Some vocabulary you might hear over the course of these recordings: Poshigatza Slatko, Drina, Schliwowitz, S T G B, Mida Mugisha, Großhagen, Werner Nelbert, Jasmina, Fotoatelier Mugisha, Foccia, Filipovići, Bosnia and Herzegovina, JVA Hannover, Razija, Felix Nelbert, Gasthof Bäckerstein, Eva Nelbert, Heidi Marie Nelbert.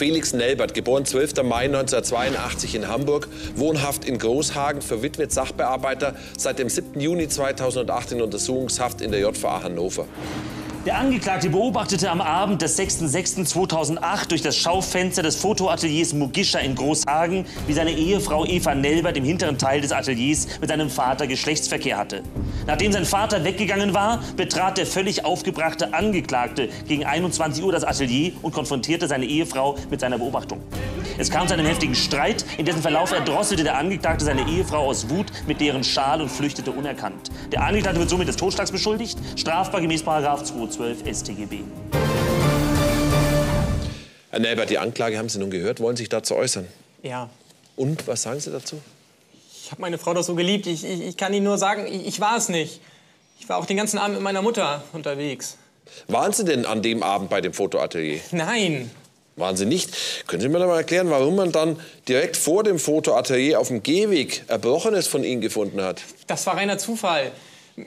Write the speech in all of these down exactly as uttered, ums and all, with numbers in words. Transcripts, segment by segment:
Felix Nelbert, geboren zwölfter Mai neunzehnhundertzweiundachtzig in Hamburg, wohnhaft in Großhagen, verwitwet Sachbearbeiter, seit dem siebten Juni zweitausendacht in Untersuchungshaft in der J V A Hannover. Der Angeklagte beobachtete am Abend des sechsten sechsten zweitausendacht durch das Schaufenster des Fotoateliers Mugisha in Großhagen, wie seine Ehefrau Eva Nelbert im hinteren Teil des Ateliers mit seinem Vater Geschlechtsverkehr hatte. Nachdem sein Vater weggegangen war, betrat der völlig aufgebrachte Angeklagte gegen einundzwanzig Uhr das Atelier und konfrontierte seine Ehefrau mit seiner Beobachtung. Es kam zu einem heftigen Streit, in dessen Verlauf erdrosselte der Angeklagte seine Ehefrau aus Wut mit deren Schal und flüchtete unerkannt. Der Angeklagte wird somit des Totschlags beschuldigt, strafbar gemäß Paragraph zweihundertzwölf S T G B. Herr Nelbert, die Anklage haben Sie nun gehört. Wollen Sie sich dazu äußern? Ja. Und was sagen Sie dazu? Ich habe meine Frau doch so geliebt. Ich, ich, ich kann Ihnen nur sagen, ich, ich war es nicht. Ich war auch den ganzen Abend mit meiner Mutter unterwegs. Waren Sie denn an dem Abend bei dem Fotoatelier? Nein. Waren Sie nicht? Können Sie mir mal erklären, warum man dann direkt vor dem Fotoatelier auf dem Gehweg Erbrochenes von Ihnen gefunden hat? Das war reiner Zufall.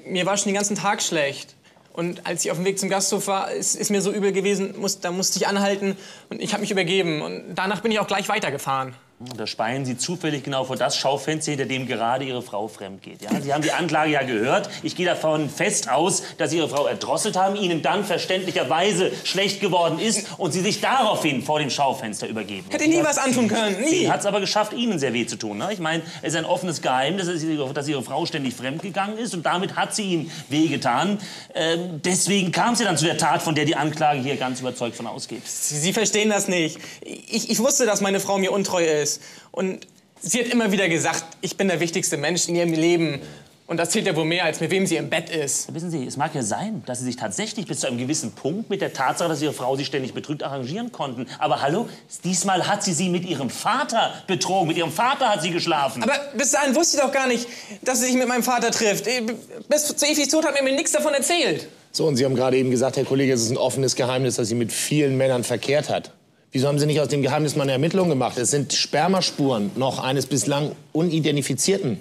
Mir war schon den ganzen Tag schlecht. Und als ich auf dem Weg zum Gasthof war, ist, ist mir so übel gewesen, muss, da musste ich anhalten und ich habe mich übergeben. Und danach bin ich auch gleich weitergefahren. Und da speien Sie zufällig genau vor das Schaufenster, hinter dem gerade Ihre Frau fremd geht. Ja? Sie haben die Anklage ja gehört. Ich gehe davon fest aus, dass Sie Ihre Frau erdrosselt haben, Ihnen dann verständlicherweise schlecht geworden ist und Sie sich daraufhin vor dem Schaufenster übergeben. Hätte nie was antun können, nie. Sie hat es aber geschafft, Ihnen sehr weh zu tun. Ne? Ich meine, es ist ein offenes Geheimnis, dass Ihre Frau ständig fremd gegangen ist und damit hat sie Ihnen wehgetan. Ähm, deswegen kam sie dann zu der Tat, von der die Anklage hier ganz überzeugt von ausgeht. Sie, sie verstehen das nicht. Ich, ich wusste, dass meine Frau mir untreu ist. Und sie hat immer wieder gesagt, ich bin der wichtigste Mensch in ihrem Leben. Und das zählt ja wohl mehr, als mit wem sie im Bett ist. Wissen Sie, es mag ja sein, dass Sie sich tatsächlich bis zu einem gewissen Punkt mit der Tatsache, dass Ihre Frau Sie ständig betrügt, arrangieren konnten. Aber hallo, diesmal hat sie Sie mit Ihrem Vater betrogen. Mit Ihrem Vater hat sie geschlafen. Aber bis dahin wusste ich doch gar nicht, dass sie sich mit meinem Vater trifft. Bis zu Evis Tod hat mir nichts davon erzählt. So, und Sie haben gerade eben gesagt, Herr Kollege, es ist ein offenes Geheimnis, dass sie mit vielen Männern verkehrt hat. Wieso haben Sie nicht aus dem Geheimnis mal eine Ermittlung gemacht? Es sind Spermaspuren noch eines bislang unidentifizierten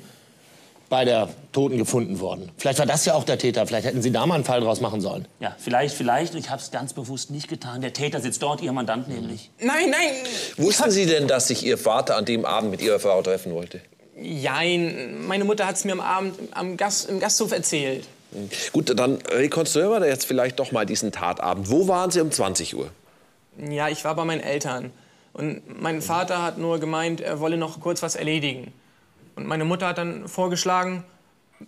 bei der Toten gefunden worden. Vielleicht war das ja auch der Täter. Vielleicht hätten Sie da mal einen Fall draus machen sollen. Ja, vielleicht, vielleicht. Ich habe es ganz bewusst nicht getan. Der Täter sitzt dort, Ihr Mandant nämlich. Nein, nein. Wussten Sie denn, dass sich Ihr Vater an dem Abend mit Ihrer Frau treffen wollte? Nein, meine Mutter hat es mir am Abend am Gast, im Gasthof erzählt. Gut, dann rekonstruieren wir jetzt vielleicht doch mal diesen Tatabend. Wo waren Sie um zwanzig Uhr? Ja, ich war bei meinen Eltern. Und mein Vater hat nur gemeint, er wolle noch kurz was erledigen. Und meine Mutter hat dann vorgeschlagen,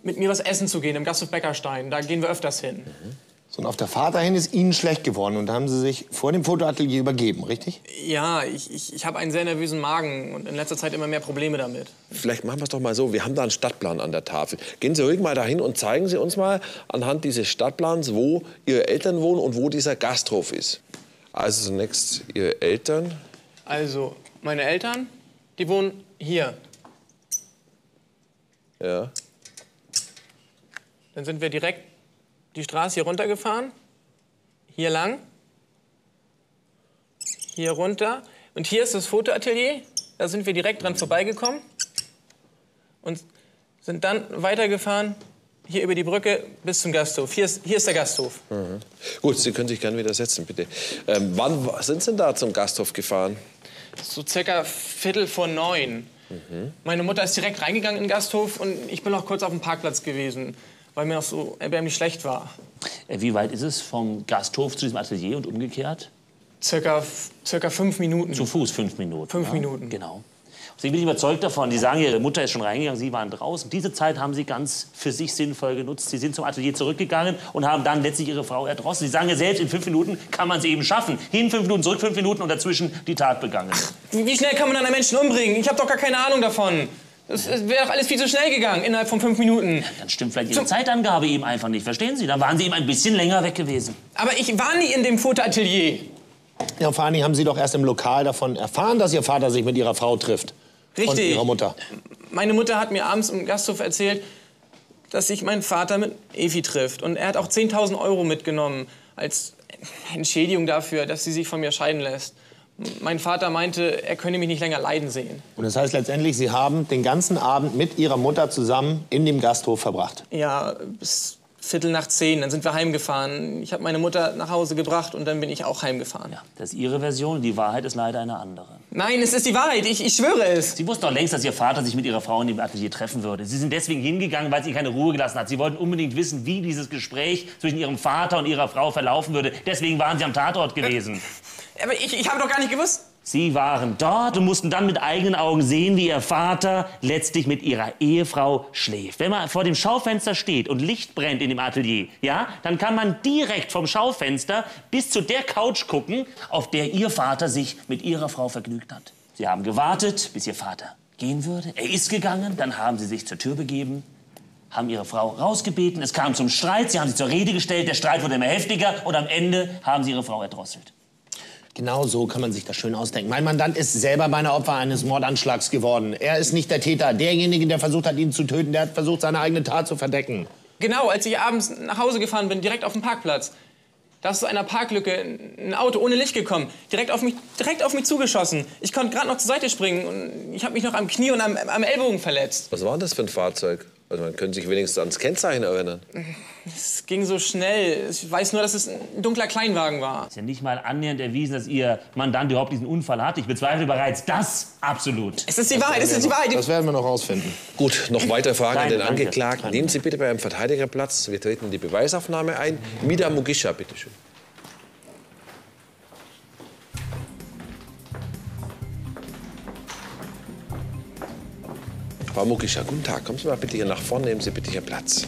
mit mir was essen zu gehen im Gasthof Bäckerstein. Da gehen wir öfters hin. Mhm. So, und auf der Fahrt dahin ist Ihnen schlecht geworden. Und da haben Sie sich vor dem Fotoatelier übergeben, richtig? Ja, ich, ich, ich habe einen sehr nervösen Magen und in letzter Zeit immer mehr Probleme damit. Vielleicht machen wir es doch mal so. Wir haben da einen Stadtplan an der Tafel. Gehen Sie ruhig mal dahin und zeigen Sie uns mal anhand dieses Stadtplans, wo Ihre Eltern wohnen und wo dieser Gasthof ist. Also zunächst Ihre Eltern. Also meine Eltern, die wohnen hier. Ja. Dann sind wir direkt die Straße hier runtergefahren. Hier lang. Hier runter. Und hier ist das Fotoatelier. Da sind wir direkt dran vorbeigekommen. Und sind dann weitergefahren. Hier über die Brücke bis zum Gasthof. Hier ist, hier ist der Gasthof. Mhm. Gut, Sie können sich gerne wieder setzen, bitte. Ähm, wann sind Sie denn da zum Gasthof gefahren? So circa Viertel vor neun. Mhm. Meine Mutter ist direkt reingegangen in den Gasthof und ich bin noch kurz auf dem Parkplatz gewesen, weil mir auch so erbärmlich schlecht war. Wie weit ist es vom Gasthof zu diesem Atelier und umgekehrt? Circa, circa fünf Minuten. Zu Fuß fünf Minuten. Fünf ja. Minuten. Genau. Sie bin überzeugt davon. Sie sagen, Ihre Mutter ist schon reingegangen, Sie waren draußen. Diese Zeit haben Sie ganz für sich sinnvoll genutzt. Sie sind zum Atelier zurückgegangen und haben dann letztlich Ihre Frau erdrosselt. Sie sagen ja selbst, in fünf Minuten kann man es eben schaffen. Hin fünf Minuten, zurück fünf Minuten und dazwischen die Tat begangen. Ach, wie schnell kann man einen Menschen umbringen? Ich habe doch gar keine Ahnung davon. Das wäre doch alles viel zu schnell gegangen, innerhalb von fünf Minuten. Ja, dann stimmt vielleicht Ihre so Zeitangabe eben einfach nicht. Verstehen Sie? Dann waren Sie eben ein bisschen länger weg gewesen. Aber ich war nie in dem Fotoatelier. Ja, vor allem haben Sie doch erst im Lokal davon erfahren, dass Ihr Vater sich mit Ihrer Frau trifft. Richtig. Und Ihrer Mutter. Meine Mutter hat mir abends im Gasthof erzählt, dass sich mein Vater mit Evi trifft. Und er hat auch zehntausend Euro mitgenommen als Entschädigung dafür, dass sie sich von mir scheiden lässt. Mein Vater meinte, er könne mich nicht länger leiden sehen. Und das heißt letztendlich, Sie haben den ganzen Abend mit Ihrer Mutter zusammen in dem Gasthof verbracht? Ja, bis Viertel nach zehn, dann sind wir heimgefahren. Ich habe meine Mutter nach Hause gebracht und dann bin ich auch heimgefahren. Ja, das ist Ihre Version, die Wahrheit ist leider eine andere. Nein, es ist die Wahrheit, ich, ich schwöre es. Sie wussten doch längst, dass Ihr Vater sich mit Ihrer Frau in dem Atelier treffen würde. Sie sind deswegen hingegangen, weil sie keine Ruhe gelassen hat. Sie wollten unbedingt wissen, wie dieses Gespräch zwischen Ihrem Vater und Ihrer Frau verlaufen würde. Deswegen waren Sie am Tatort gewesen. Aber ich, ich habe doch gar nicht gewusst. Sie waren dort und mussten dann mit eigenen Augen sehen, wie Ihr Vater letztlich mit Ihrer Ehefrau schläft. Wenn man vor dem Schaufenster steht und Licht brennt in dem Atelier, ja, dann kann man direkt vom Schaufenster bis zu der Couch gucken, auf der Ihr Vater sich mit Ihrer Frau vergnügt hat. Sie haben gewartet, bis Ihr Vater gehen würde. Er ist gegangen, dann haben Sie sich zur Tür begeben, haben Ihre Frau rausgebeten, es kam zum Streit, Sie haben sie zur Rede gestellt, der Streit wurde immer heftiger und am Ende haben Sie Ihre Frau erdrosselt. Genau so kann man sich das schön ausdenken. Mein Mandant ist selber beinahe Opfer eines Mordanschlags geworden. Er ist nicht der Täter. Derjenige, der versucht hat, ihn zu töten, der hat versucht, seine eigene Tat zu verdecken. Genau, als ich abends nach Hause gefahren bin, direkt auf dem Parkplatz, da ist aus einer Parklücke ein Auto ohne Licht gekommen, direkt auf mich, direkt auf mich zugeschossen. Ich konnte gerade noch zur Seite springen und ich habe mich noch am Knie und am, am Ellbogen verletzt. Was war das für ein Fahrzeug? Also man könnte sich wenigstens ans Kennzeichen erinnern. Es ging so schnell. Ich weiß nur, dass es ein dunkler Kleinwagen war. Es ist ja nicht mal annähernd erwiesen, dass Ihr Mandant überhaupt diesen Unfall hatte. Ich bezweifle bereits das absolut. Es ist die Wahrheit, es ist die Wahrheit. Das werden wir noch rausfinden. Gut, noch weitere Fragen an den Angeklagten. Nehmen Sie bitte bei einem Verteidiger Platz. Wir treten in die Beweisaufnahme ein. Mida Mugisha, bitteschön. Frau Mugisha, guten Tag. Kommen Sie mal bitte hier nach vorne, nehmen Sie bitte hier Platz.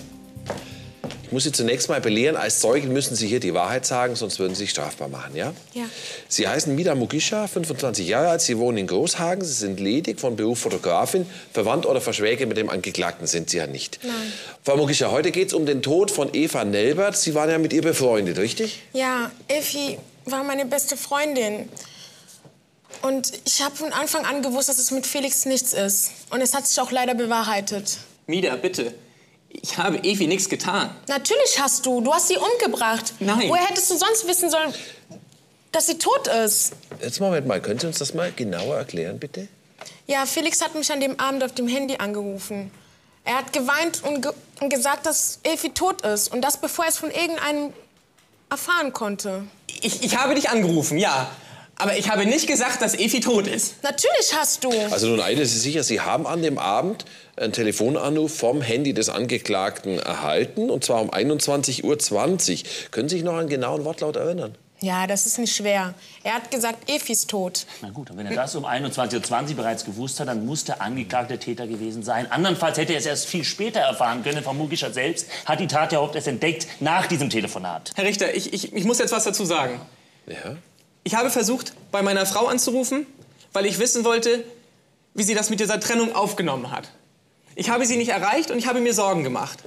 Ich muss Sie zunächst mal belehren, als Zeugin müssen Sie hier die Wahrheit sagen, sonst würden Sie sich strafbar machen, ja? Ja. Sie heißen Mida Mugisha, fünfundzwanzig Jahre alt, Sie wohnen in Großhagen, Sie sind ledig, von Beruf Fotografin, verwandt oder verschwägert mit dem Angeklagten sind Sie ja nicht. Nein. Frau Mugisha, heute geht es um den Tod von Eva Nelbert. Sie waren ja mit ihr befreundet, richtig? Ja, Effi war meine beste Freundin. Und ich habe von Anfang an gewusst, dass es mit Felix nichts ist. Und es hat sich auch leider bewahrheitet. Mida, bitte. Ich habe Evi nichts getan. Natürlich hast du. Du hast sie umgebracht. Nein. Woher hättest du sonst wissen sollen, dass sie tot ist? Jetzt Moment mal, können Sie uns das mal genauer erklären, bitte? Ja, Felix hat mich an dem Abend auf dem Handy angerufen. Er hat geweint und, ge und gesagt, dass Evi tot ist. Und das, bevor er es von irgendeinem erfahren konnte. Ich, ich habe dich angerufen, ja. Aber ich habe nicht gesagt, dass Evi tot ist. Natürlich hast du. Also nun eines ist sicher, Sie haben an dem Abend einen Telefonanruf vom Handy des Angeklagten erhalten, und zwar um einundzwanzig Uhr zwanzig. Können Sie sich noch an genauen Wortlaut erinnern? Ja, das ist nicht schwer. Er hat gesagt, Evi ist tot. Na gut, und wenn er das um einundzwanzig Uhr zwanzig bereits gewusst hat, dann muss der Angeklagte Täter gewesen sein. Andernfalls hätte er es erst viel später erfahren können. Frau Mugisha selbst hat die Tat ja überhaupt erst entdeckt nach diesem Telefonat. Herr Richter, ich, ich, ich muss jetzt was dazu sagen. Ja? Ich habe versucht, bei meiner Frau anzurufen, weil ich wissen wollte, wie sie das mit dieser Trennung aufgenommen hat. Ich habe sie nicht erreicht und ich habe mir Sorgen gemacht.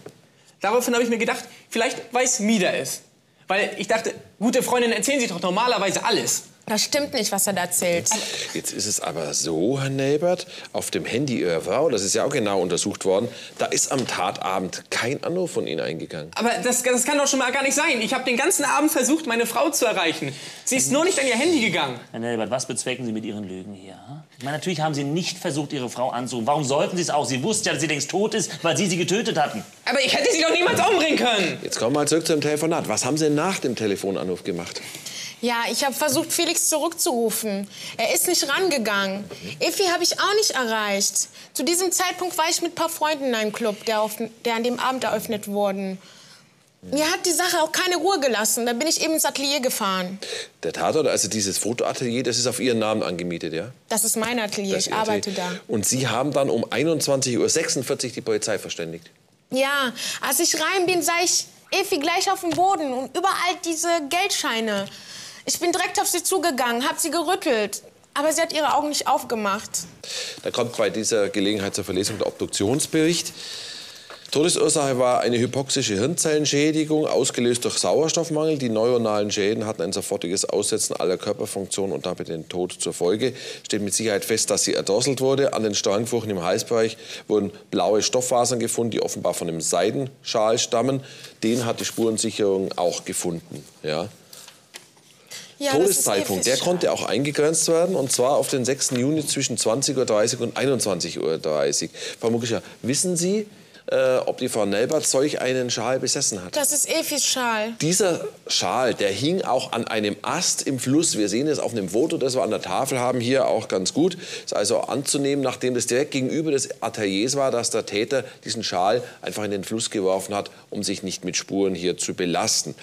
Daraufhin habe ich mir gedacht, vielleicht weiß Mida es. Weil ich dachte, gute Freundinnen erzählen sie doch normalerweise alles. Das stimmt nicht, was er da erzählt. Jetzt ist es aber so, Herr Nelbert, auf dem Handy Ihrer Frau, das ist ja auch genau untersucht worden, da ist am Tatabend kein Anruf von Ihnen eingegangen. Aber das, das kann doch schon mal gar nicht sein. Ich habe den ganzen Abend versucht, meine Frau zu erreichen. Sie ist nur nicht an ihr Handy gegangen. Herr Nelbert, was bezwecken Sie mit Ihren Lügen hier? Ich meine, natürlich haben Sie nicht versucht, Ihre Frau anzurufen. Warum sollten Sie es auch? Sie wussten ja, dass sie längst tot ist, weil Sie sie getötet hatten. Aber ich hätte sie doch niemals umbringen können. Jetzt kommen wir mal zurück zum Telefonat. Was haben Sie nach dem Telefonanruf gemacht? Ja, ich habe versucht, Felix zurückzurufen. Er ist nicht rangegangen. Effi habe ich auch nicht erreicht. Zu diesem Zeitpunkt war ich mit ein paar Freunden in einem Club, der, auf, der an dem Abend eröffnet wurde. Mir hat die Sache auch keine Ruhe gelassen. Da bin ich eben ins Atelier gefahren. Der Tatort, also dieses Fotoatelier, das ist auf Ihren Namen angemietet, ja? Das ist mein Atelier, ich arbeite da. Und Sie haben dann um einundzwanzig Uhr sechsundvierzig die Polizei verständigt? Ja, als ich rein bin, sah ich Effi gleich auf dem Boden und überall diese Geldscheine. Ich bin direkt auf sie zugegangen, habe sie gerüttelt, aber sie hat ihre Augen nicht aufgemacht. Da kommt bei dieser Gelegenheit zur Verlesung der Obduktionsbericht. Todesursache war eine hypoxische Hirnzellenschädigung, ausgelöst durch Sauerstoffmangel. Die neuronalen Schäden hatten ein sofortiges Aussetzen aller Körperfunktionen und damit den Tod zur Folge. Steht mit Sicherheit fest, dass sie erdrosselt wurde. An den Strangfurchen im Halsbereich wurden blaue Stofffasern gefunden, die offenbar von einem Seidenschal stammen. Den hat die Spurensicherung auch gefunden, ja. Ja, Todeszeitpunkt, der konnte auch eingegrenzt werden, und zwar auf den sechsten Juni zwischen zwanzig Uhr dreißig und einundzwanzig Uhr dreißig. Frau Mugisha, wissen Sie, äh, ob die Frau Nelbert solch einen Schal besessen hat. Das ist Efis Schal. Dieser Schal, der hing auch an einem Ast im Fluss. Wir sehen es auf einem Foto, das wir an der Tafel haben, hier auch ganz gut. Ist also anzunehmen, nachdem das direkt gegenüber des Ateliers war, dass der Täter diesen Schal einfach in den Fluss geworfen hat, um sich nicht mit Spuren hier zu belasten.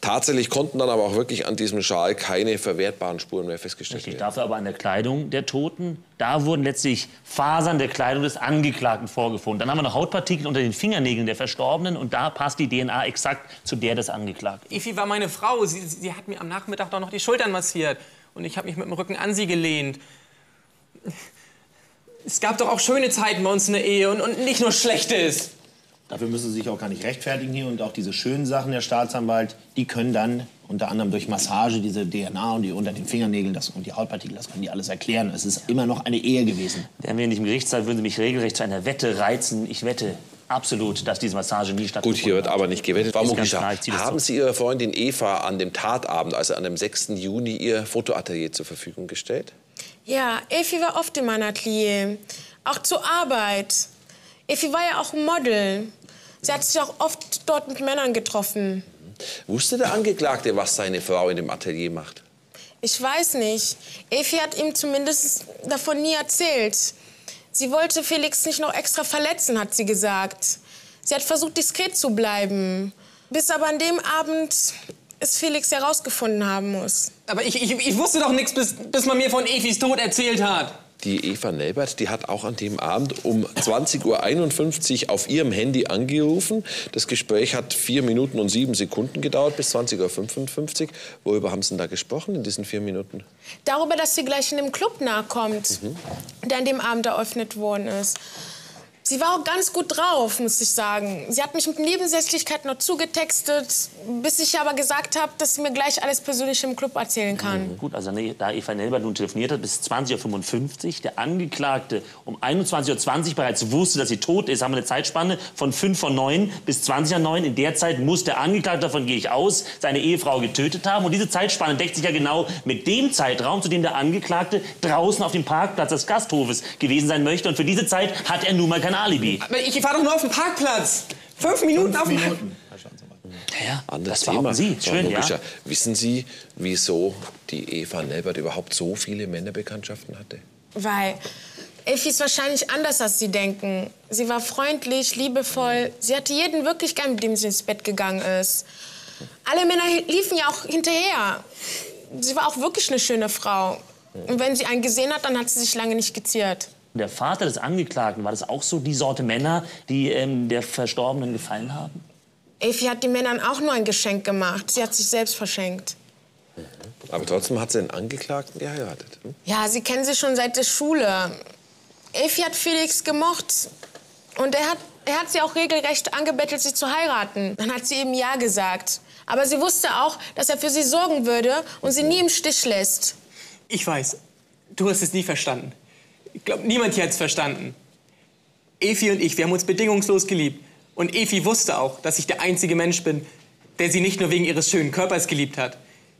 Tatsächlich konnten dann aber auch wirklich an diesem Schal keine verwertbaren Spuren mehr festgestellt werden. Richtig, dafür aber an der Kleidung der Toten. Da wurden letztlich Fasern der Kleidung des Angeklagten vorgefunden. Dann haben wir noch Hautpartikel unter den Fingernägeln der Verstorbenen. Und da passt die D N A exakt zu der des Angeklagten. Evi war meine Frau. Sie, sie hat mir am Nachmittag doch noch die Schultern massiert. Und ich habe mich mit dem Rücken an sie gelehnt. Es gab doch auch schöne Zeiten bei uns in der Ehe und, und nicht nur Schlechtes. Dafür müssen Sie sich auch gar nicht rechtfertigen hier. Und auch diese schönen Sachen der Staatsanwalt, die können dann unter anderem durch Massage, diese D N A und die unter den Fingernägeln das, und die Hautpartikel, das können die alles erklären. Es ist immer noch eine Ehe gewesen. Wären wir nicht im Gerichtssaal, würden Sie mich regelrecht zu einer Wette reizen. Ich wette absolut, dass diese Massage nie stattfindet. Gut, hier wird aber nicht gewettet. Frau Mugisha, haben Sie Ihrer Freundin Eva an dem Tatabend, also an dem sechsten Juni, Ihr Fotoatelier zur Verfügung gestellt? Ja, Evi war oft in meinem Atelier, auch zur Arbeit. Evi war ja auch Model. Sie hat sich auch oft dort mit Männern getroffen. Wusste der Angeklagte, was seine Frau in dem Atelier macht? Ich weiß nicht. Evi hat ihm zumindest davon nie erzählt. Sie wollte Felix nicht noch extra verletzen, hat sie gesagt. Sie hat versucht, diskret zu bleiben. Bis aber an dem Abend es Felix herausgefunden haben muss. Aber ich, ich, ich wusste doch nichts, bis, bis man mir von Evis Tod erzählt hat. Die Eva Nelbert, die hat auch an dem Abend um zwanzig Uhr einundfünfzig auf ihrem Handy angerufen. Das Gespräch hat vier Minuten und sieben Sekunden gedauert, bis zwanzig Uhr fünfundfünfzig. Worüber haben Sie denn da gesprochen in diesen vier Minuten? Darüber, dass sie gleich in dem Club nahe kommt, mhm. der an dem Abend eröffnet worden ist. Sie war auch ganz gut drauf, muss ich sagen. Sie hat mich mit Nebensächlichkeit noch zugetextet, bis ich aber gesagt habe, dass sie mir gleich alles persönlich im Club erzählen kann. Mhm. Gut, also da Eva Nelbert nun telefoniert hat, bis zwanzig Uhr fünfundfünfzig, der Angeklagte um einundzwanzig Uhr zwanzig bereits wusste, dass sie tot ist, haben wir eine Zeitspanne von fünf vor neun bis zwanzig nach neun. In der Zeit muss der Angeklagte, davon gehe ich aus, seine Ehefrau getötet haben. Und diese Zeitspanne deckt sich ja genau mit dem Zeitraum, zu dem der Angeklagte draußen auf dem Parkplatz des Gasthofes gewesen sein möchte. Und für diese Zeit hat er nun mal keine Alibi. Aber ich war doch nur auf dem Parkplatz. Fünf Minuten Fünf auf dem Parkplatz. Ja, ja. Das Thema. War auch Sie. Schön, ja. Wissen Sie, wieso die Eva Nelbert überhaupt so viele Männerbekanntschaften hatte? Weil Evi ist wahrscheinlich anders, als Sie denken. Sie war freundlich, liebevoll. Sie hatte jeden wirklich gern, mit dem sie ins Bett gegangen ist. Alle Männer liefen ja auch hinterher. Sie war auch wirklich eine schöne Frau. Und wenn sie einen gesehen hat, dann hat sie sich lange nicht geziert. Der Vater des Angeklagten, war das auch so die Sorte Männer, die ähm, der Verstorbenen gefallen haben? Evi hat den Männern auch nur ein Geschenk gemacht. Sie hat sich selbst verschenkt. Mhm. Aber trotzdem hat sie den Angeklagten geheiratet. Hm? Ja, sie kennen sich schon seit der Schule. Evi hat Felix gemocht. Und er hat, er hat sie auch regelrecht angebettelt, sie zu heiraten. Dann hat sie eben Ja gesagt. Aber sie wusste auch, dass er für sie sorgen würde und sie nie im Stich lässt. Ich weiß, du hast es nie verstanden. Ich glaube, niemand hier hat's verstanden. Evi und ich, wir haben uns bedingungslos geliebt. Und Evi wusste auch, dass ich der einzige Mensch bin, der sie nicht nur wegen ihres schönen Körpers geliebt hat.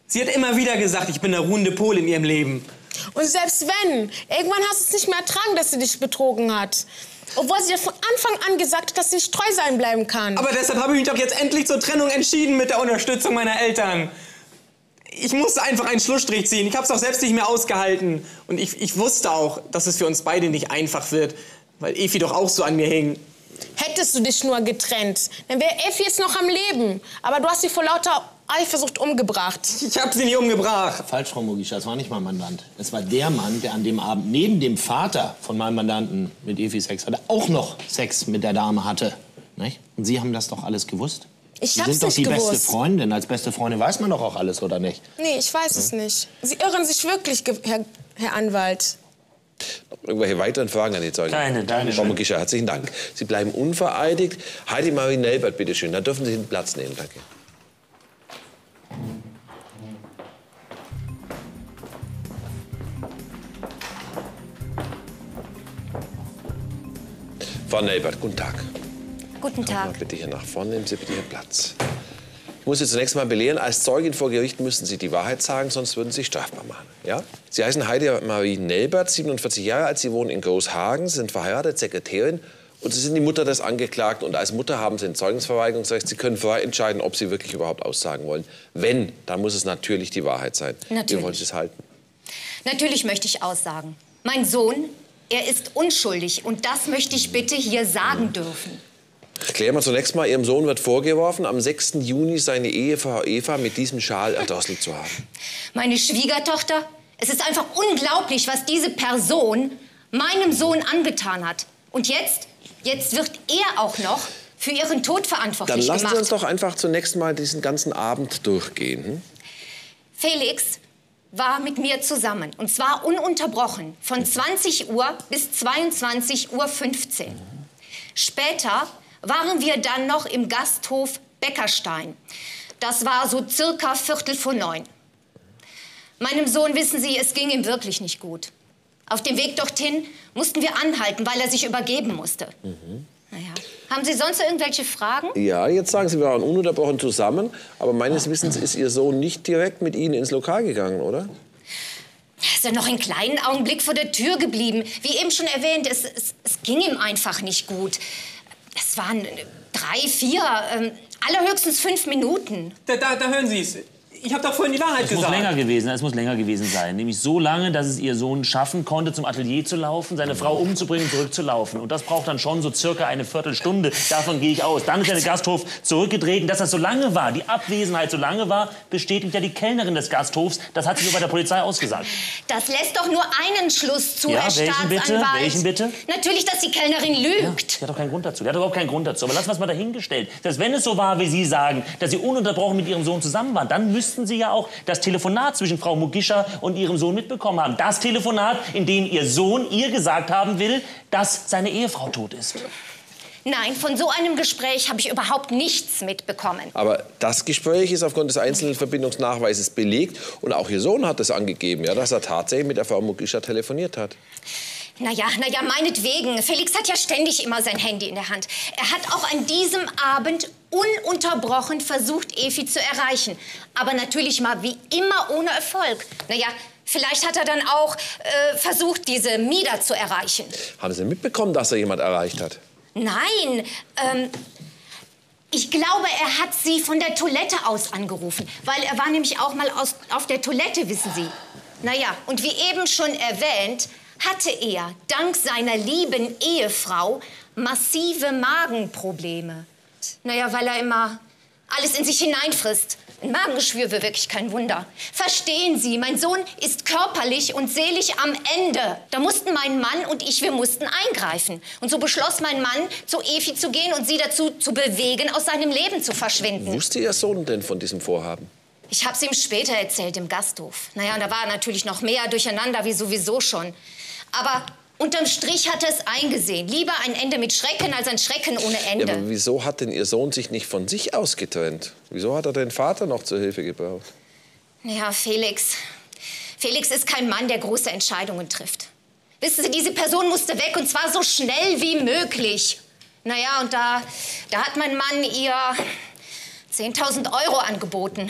Sie hat immer wieder gesagt, ich bin der ruhende Pol in ihrem Leben. Und selbst wenn, irgendwann hast du es nicht mehr ertragen, dass sie dich betrogen hat. Obwohl sie ja von Anfang an gesagt hat, dass sie nicht treu sein bleiben kann. Aber deshalb habe ich mich doch jetzt endlich zur Trennung entschieden mit der Unterstützung meiner Eltern. Ich musste einfach einen Schlussstrich ziehen. Ich habe es auch selbst nicht mehr ausgehalten. Und ich, ich wusste auch, dass es für uns beide nicht einfach wird, weil Evi doch auch so an mir hing. Hättest du dich nur getrennt, dann wäre Evi jetzt noch am Leben. Aber du hast sie vor lauter Eifersucht umgebracht. Ich habe sie nicht umgebracht. Falsch, Frau Mugisha, das war nicht mein Mandant. Es war der Mann, der an dem Abend neben dem Vater von meinem Mandanten mit Evi Sex hatte, auch noch Sex mit der Dame hatte. Nicht? Und Sie haben das doch alles gewusst? Ich hab's nicht gewusst. Sie sind doch die beste Freundin. Als beste Freundin weiß man doch auch alles, oder nicht? Nee, ich weiß es nicht. Sie irren sich wirklich, Herr, Herr Anwalt. Noch irgendwelche weiteren Fragen an die Zeugen? Keine, danke. Frau Mugisha, herzlichen Dank. Sie bleiben unvereidigt. Heidi Marie Nelbert, bitte schön. Da dürfen Sie den Platz nehmen, danke. Frau Nelbert, guten Tag. Guten Tag. Kommen Sie bitte hier nach vorne, nehmen Sie bitte Ihren Platz. Ich muss Sie zunächst mal belehren, als Zeugin vor Gericht müssen Sie die Wahrheit sagen, sonst würden Sie sich strafbar machen. Ja? Sie heißen Heidi Marie Nelbert, siebenundvierzig Jahre alt, Sie wohnen in Großhagen, sind verheiratet, Sekretärin Und Sie sind die Mutter des Angeklagten und als Mutter haben Sie ein Zeugnisverweigerungsrecht. Sie können vorher entscheiden, ob Sie wirklich überhaupt aussagen wollen. Wenn, dann muss es natürlich die Wahrheit sein. Natürlich. Wie wollen Sie es halten? Natürlich möchte ich aussagen. Mein Sohn, er ist unschuldig und das möchte ich bitte hier sagen dürfen. Klären wir zunächst mal, Ihrem Sohn wird vorgeworfen, am sechsten Juni seine Ehefrau Eva mit diesem Schal erdrosselt zu haben. Meine Schwiegertochter, es ist einfach unglaublich, was diese Person meinem Sohn angetan hat. Und jetzt, jetzt wird er auch noch für ihren Tod verantwortlich gemacht. Dann lassen Sie uns doch einfach zunächst mal diesen ganzen Abend durchgehen. Hm? Felix war mit mir zusammen, und zwar ununterbrochen, von zwanzig Uhr bis zweiundzwanzig Uhr fünfzehn. Später waren wir dann noch im Gasthof Bäckerstein. Das war so circa Viertel vor neun. Meinem Sohn, wissen Sie, es ging ihm wirklich nicht gut. Auf dem Weg dorthin mussten wir anhalten, weil er sich übergeben musste. Mhm. Naja. Haben Sie sonst irgendwelche Fragen? Ja, jetzt sagen Sie, wir waren ununterbrochen zusammen. Aber meines Wissens ist Ihr Sohn nicht direkt mit Ihnen ins Lokal gegangen, oder? Er ist ja noch einen kleinen Augenblick vor der Tür geblieben. Wie eben schon erwähnt, es, es, es ging ihm einfach nicht gut. Es waren drei, vier, ähm, allerhöchstens fünf Minuten. Da, da, da hören Sie es. Ich habe doch vorhin die Wahrheit gesagt. Es muss länger gewesen, es muss länger gewesen sein. Nämlich so lange, dass es Ihr Sohn schaffen konnte, zum Atelier zu laufen, seine Frau umzubringen, zurückzulaufen. Und das braucht dann schon so circa eine Viertelstunde. Davon gehe ich aus. Dann ist der Gasthof zurückgetreten. Dass das so lange war, die Abwesenheit so lange war, bestätigt ja die Kellnerin des Gasthofs. Das hat sie bei der Polizei ausgesagt. Das lässt doch nur einen Schluss zu, ja, Herr Staatsanwalt. Bitte? Welchen bitte? Natürlich, dass die Kellnerin lügt. Ja, die hat doch keinen Grund dazu. Die hat überhaupt keinen Grund dazu. Aber lassen wir es mal dahingestellt. Dass wenn es so war, wie Sie sagen, dass Sie ununterbrochen mit Ihrem Sohn zusammen waren, dann müssen Sie ja auch das Telefonat zwischen Frau Mugisha und ihrem Sohn mitbekommen haben. Das Telefonat, in dem Ihr Sohn ihr gesagt haben will, dass seine Ehefrau tot ist. Nein, von so einem Gespräch habe ich überhaupt nichts mitbekommen. Aber das Gespräch ist aufgrund des einzelnen Verbindungsnachweises belegt. Und auch Ihr Sohn hat es angegeben, ja, dass er tatsächlich mit der Frau Mugisha telefoniert hat. Na ja, na ja, meinetwegen. Felix hat ja ständig immer sein Handy in der Hand. Er hat auch an diesem Abend ununterbrochen versucht, Evi zu erreichen. Aber natürlich mal wie immer ohne Erfolg. Na ja, vielleicht hat er dann auch äh, versucht, diese Mida zu erreichen. Haben Sie mitbekommen, dass er jemand erreicht hat? Nein, ähm... ich glaube, er hat sie von der Toilette aus angerufen. Weil er war nämlich auch mal aus, auf der Toilette, wissen Sie. Na ja, und wie eben schon erwähnt, hatte er dank seiner lieben Ehefrau massive Magenprobleme. Naja, weil er immer alles in sich hineinfrisst. Ein Magengeschwür wäre wirklich kein Wunder. Verstehen Sie, mein Sohn ist körperlich und seelisch am Ende. Da mussten mein Mann und ich, wir mussten eingreifen. Und so beschloss mein Mann, zu Evi zu gehen und sie dazu zu bewegen, aus seinem Leben zu verschwinden. Wusste Ihr Sohn denn von diesem Vorhaben? Ich hab's ihm später erzählt, im Gasthof. Naja, und da war natürlich noch mehr durcheinander, wie sowieso schon. Aber unterm Strich hat er es eingesehen. Lieber ein Ende mit Schrecken als ein Schrecken ohne Ende. Ja, aber wieso hat denn Ihr Sohn sich nicht von sich aus getrennt? Wieso hat er den Vater noch zur Hilfe gebraucht? Naja, Felix. Felix ist kein Mann, der große Entscheidungen trifft. Wissen Sie, diese Person musste weg, und zwar so schnell wie möglich. Naja, und da, da hat mein Mann ihr zehntausend Euro angeboten.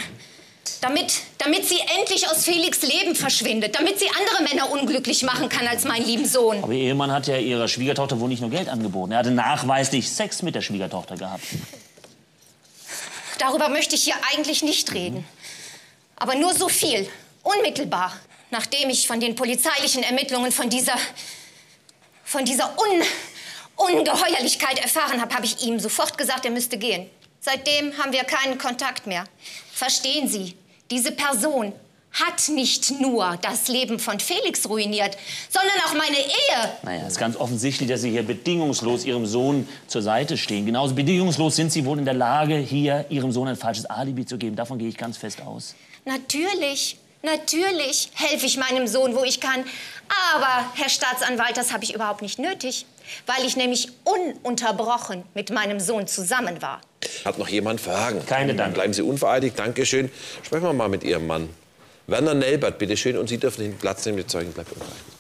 Damit, damit sie endlich aus Felix' Leben verschwindet. Damit sie andere Männer unglücklich machen kann als meinen lieben Sohn. Aber Ihr Ehemann hat ja Ihrer Schwiegertochter wohl nicht nur Geld angeboten. Er hatte nachweislich Sex mit der Schwiegertochter gehabt. Darüber möchte ich hier eigentlich nicht reden. Mhm. Aber nur so viel, unmittelbar, nachdem ich von den polizeilichen Ermittlungen von dieser, von dieser Un- Ungeheuerlichkeit erfahren habe, habe ich ihm sofort gesagt, er müsste gehen. Seitdem haben wir keinen Kontakt mehr. Verstehen Sie, diese Person hat nicht nur das Leben von Felix ruiniert, sondern auch meine Ehe. Naja, es ist ganz offensichtlich, dass Sie hier bedingungslos Ihrem Sohn zur Seite stehen. Genauso bedingungslos sind Sie wohl in der Lage, hier Ihrem Sohn ein falsches Alibi zu geben. Davon gehe ich ganz fest aus. Natürlich, natürlich helfe ich meinem Sohn, wo ich kann. Aber, Herr Staatsanwalt, das habe ich überhaupt nicht nötig, weil ich nämlich ununterbrochen mit meinem Sohn zusammen war. Hat noch jemand Fragen? Keine, danke. Bleiben Sie unvereidigt. Dankeschön. Sprechen wir mal mit Ihrem Mann. Werner Nelbert, bitteschön. Und Sie dürfen den Platz nehmen. Die Zeugen bleiben unvereidigt.